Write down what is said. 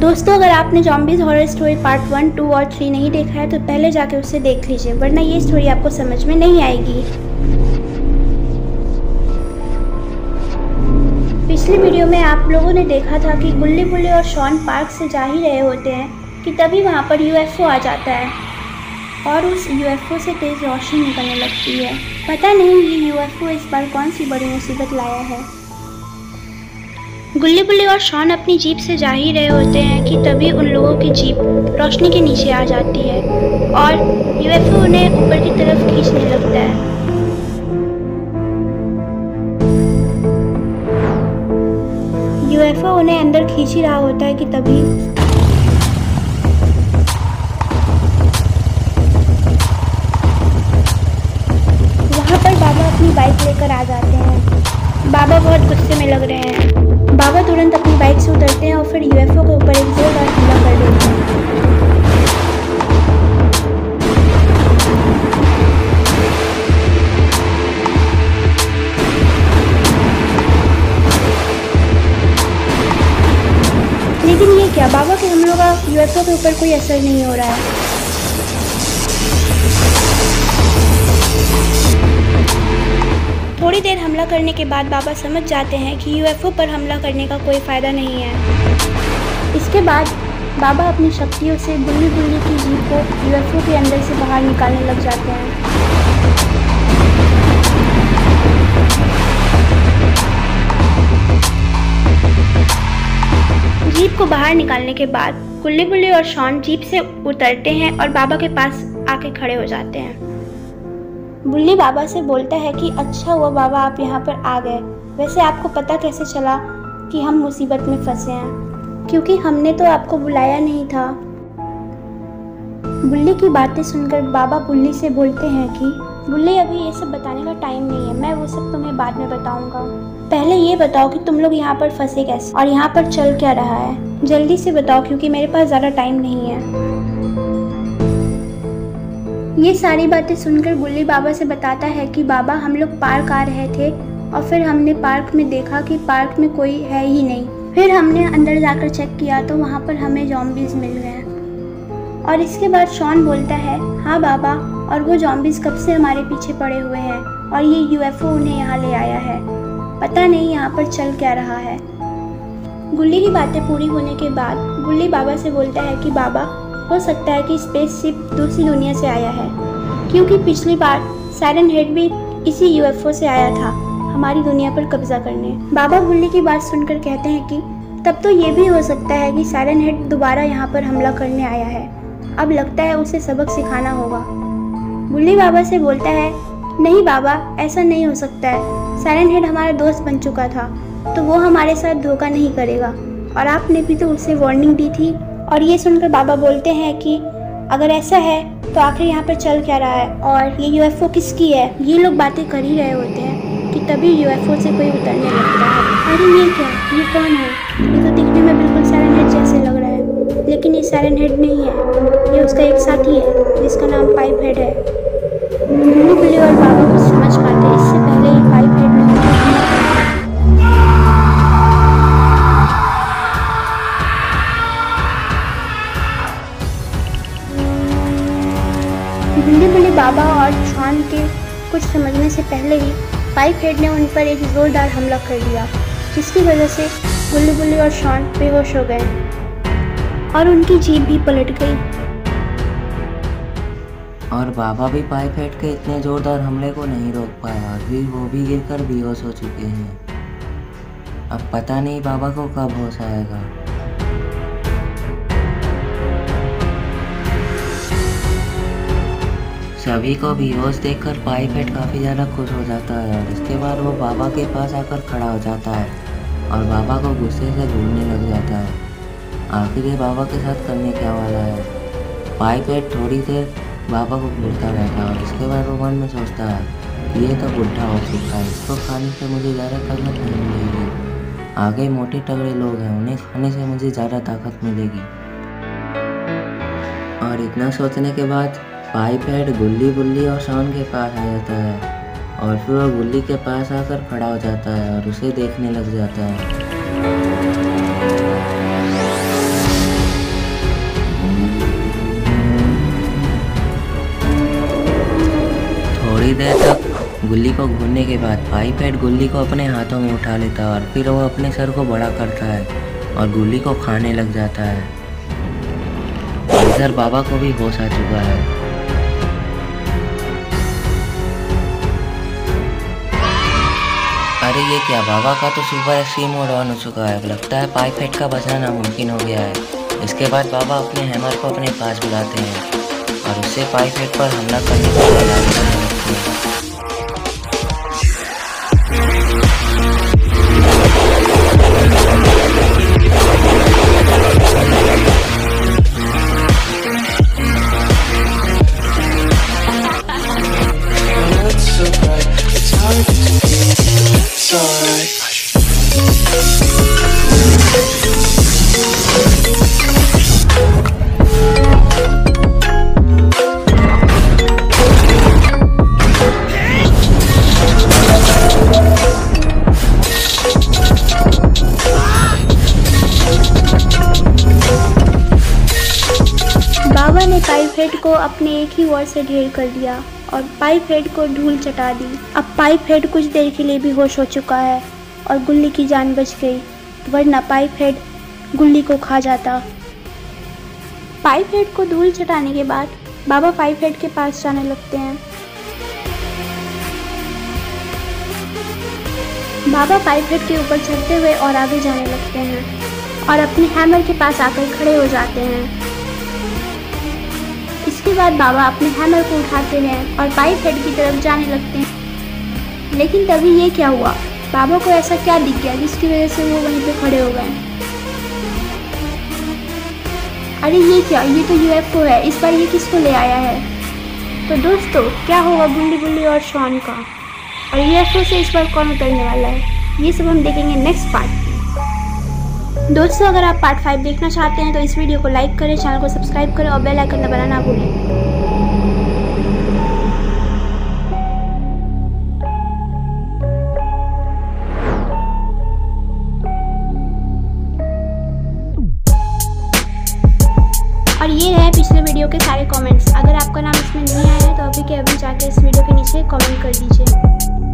दोस्तों, अगर आपने जॉम्बिस हॉरर स्टोरी पार्ट 1, 2 और 3 नहीं देखा है तो पहले जाके उसे देख लीजिए, वरना ये स्टोरी आपको समझ में नहीं आएगी। पिछली वीडियो में आप लोगों ने देखा था कि गुल्ली बुल्ली और शॉन पार्क से जा ही रहे होते हैं कि तभी वहाँ पर यूएफओ आ जाता है और उस यूएफओ से तेज़ रोशनी निकलने लगती है। पता नहीं ये यूएफओ इस बार कौन सी बड़ी मुसीबत लाया है। गुल्ली बुल्ली और शॉन अपनी जीप से जा ही रहे होते हैं कि तभी उन लोगों की जीप रोशनी के नीचे आ जाती है और यूएफओ उन्हें ऊपर की तरफ खींचने लगता है। यूएफओ उन्हें अंदर खींच ही रहा होता है कि तभी वहाँ पर बाबा अपनी बाइक लेकर आ जाते हैं। बाबा बहुत गुस्से में लग रहे हैं। बाबा तुरंत अपनी बाइक से उतरते हैं और फिर यूएफओ के ऊपर एक जोरदार हमला कर देते हैं। लेकिन ये क्या, बाबा के हमलों का यूएफओ के ऊपर कोई असर नहीं हो रहा है। थोड़ी देर हमला करने के बाद बाबा समझ जाते हैं कि यूएफओ पर हमला करने का कोई फ़ायदा नहीं है। इसके बाद बाबा अपनी शक्तियों से गुल्ली गुल्ली की जीप को यूएफओ के अंदर से बाहर निकालने लग जाते हैं। जीप को बाहर निकालने के बाद गुल्ली गुल्ली और शॉन जीप से उतरते हैं और बाबा के पास आके खड़े हो जाते हैं। बुल्ली बाबा से बोलता है कि अच्छा हुआ बाबा आप यहाँ पर आ गए, वैसे आपको पता कैसे चला कि हम मुसीबत में फंसे हैं, क्योंकि हमने तो आपको बुलाया नहीं था। बुल्ली की बातें सुनकर बाबा बुल्ली से बोलते हैं कि बुल्ली अभी ये सब बताने का टाइम नहीं है, मैं वो सब तुम्हें बाद में बताऊँगा, पहले ये बताओ कि तुम लोग यहाँ पर फंसे कैसे और यहाँ पर चल क्या रहा है, जल्दी से बताओ क्योंकि मेरे पास ज़्यादा टाइम नहीं है। ये सारी बातें सुनकर गुल्ली बाबा से बताता है कि बाबा हम लोग पार्क आ रहे थे और फिर हमने पार्क में देखा कि पार्क में कोई है ही नहीं, फिर हमने अंदर जाकर चेक किया तो वहाँ पर हमें जॉम्बिस मिल गए। और इसके बाद शॉन बोलता है हाँ बाबा, और वो जॉम्बिस कब से हमारे पीछे पड़े हुए हैं और ये यूएफओ उन्हें यहाँ ले आया है, पता नहीं यहाँ पर चल क्या रहा है। गुल्ली की बातें पूरी होने के बाद गुल्ली बाबा से बोलता है कि बाबा हो सकता है कि स्पेसशिप दूसरी दुनिया से आया है, क्योंकि पिछली बार साइरनहेड भी इसी यूएफओ से आया था हमारी दुनिया पर कब्जा करने। बाबा गुल्ली की बात सुनकर कहते हैं कि तब तो ये भी हो सकता है कि साइरनहेड दोबारा यहाँ पर हमला करने आया है, अब लगता है उसे सबक सिखाना होगा। गुल्ली बाबा से बोलता है नहीं बाबा, ऐसा नहीं हो सकता है, साइरनहेड हमारा दोस्त बन चुका था तो वो हमारे साथ धोखा नहीं करेगा, और आपने भी तो उसे वार्निंग दी थी। और ये सुनकर बाबा बोलते हैं कि अगर ऐसा है तो आखिर यहाँ पर चल क्या रहा है और ये यूएफओ किसकी है। ये लोग बातें कर ही रहे होते हैं कि तभी यूएफओ से कोई उतरने लगता है। अरे ये क्या, ये कौन है? ये तो दिखने में बिल्कुल साइरनहेड जैसे लग रहा है, लेकिन ये साइरनहेड नहीं है, ये उसका एक साथी है जिसका नाम पाइपहेड है। गुल्ली गुल्ली और बाबा कुछ समझ पाते इससे पहले ही पाइपहेड बाबा और शॉन के कुछ समझने से पहले ही पाइपहेड ने उन पर एक जोरदार हमला कर दिया, जिसकी वजह से गुल्ली गुल्ली और शॉन बेहोश हो गए और उनकी जीप भी पलट गई। और बाबा भी पाइपहेड के इतने जोरदार हमले को नहीं रोक पाया और भी वो भी गिरकर बेहोश हो चुके हैं। अब पता नहीं बाबा को कब होश आएगा। सभी को बेहोश देखकर पाइपहेड काफ़ी ज़्यादा खुश हो जाता है और इसके बाद वो बाबा के पास आकर खड़ा हो जाता है और बाबा को गुस्से से घूरने लग जाता है। आखिर ये बाबा के साथ करने क्या वाला है। पाइपहेड थोड़ी देर बाबा को घूरता रहता और इसके बाद वो मन में सोचता है ये तो बुढ़ा हो चुका है, इसको खाने से मुझे ज़्यादा ताकत नहीं मिलेगी, आगे मोटे तगड़े लोग हैं उन्हें खाने से मुझे ज़्यादा ताकत मिलेगी। और इतना सोचने के बाद पाइपहेड गुल्ली बुल्ली और शॉन के पास आ जाता है और फिर वो गुल्ली के पास आकर खड़ा हो जाता है और उसे देखने लग जाता है। गुल्ली को घूरने के बाद पाइपहेड गुल्ली को अपने हाथों में उठा लेता है और फिर वो अपने सर को बड़ा करता है और गुल्ली को खाने लग जाता है। इधर बाबा को भी होश आ चुका है। अरे ये क्या, बाबा का तो सुबह सी मोड ऑन हो चुका है। लगता है पाइपहेड का बचना नामुमकिन हो गया है। इसके बाद बाबा अपने हैमर को अपने पास बुलाते हैं और उससे पाइपहेड पर हमला करने का ऐलान करने लगते हैं। बाबा ने पाइपहेड को अपने एक ही वार से ढेर कर दिया और पाइपहेड को धूल चटा दी। अब पाइपहेड कुछ देर के लिए भी होश हो चुका है और गुल्ली की जान बच गई, वरना पाइपहेड गुल्ली को खा जाता। पाइपहेड को धूल चटाने के बाद बाबा पाइपहेड के पास जाने लगते हैं। बाबा पाइपहेड के ऊपर चढ़ते हुए और आगे जाने लगते हैं और अपने हैमर के पास आकर खड़े हो जाते हैं। इसके बाद बाबा अपने हैमर को उठाते हैं और पाइपहेड की तरफ जाने लगते हैं। लेकिन तभी ये क्या हुआ, बाबा को ऐसा क्या दिख गया जिसकी वजह से वो वहीं पे खड़े हो गए। अरे ये क्या, ये तो यूएफओ है। इस बार ये किसको ले आया है। तो दोस्तों क्या होगा बुल्ली बुल्ली और शॉन का, और यूएफओ से इस बार कौन उतरने वाला है, ये सब हम देखेंगे नेक्स्ट पार्ट। दोस्तों अगर आप पार्ट 5 देखना चाहते हैं तो इस वीडियो को लाइक करें, चैनल को सब्सक्राइब करें और बेल आइकन दबाना ना भूलें। और ये है पिछले वीडियो के सारे कमेंट्स। अगर आपका नाम इसमें नहीं आया है तो अभी के अभी जाके इस वीडियो के नीचे कमेंट कर दीजिए।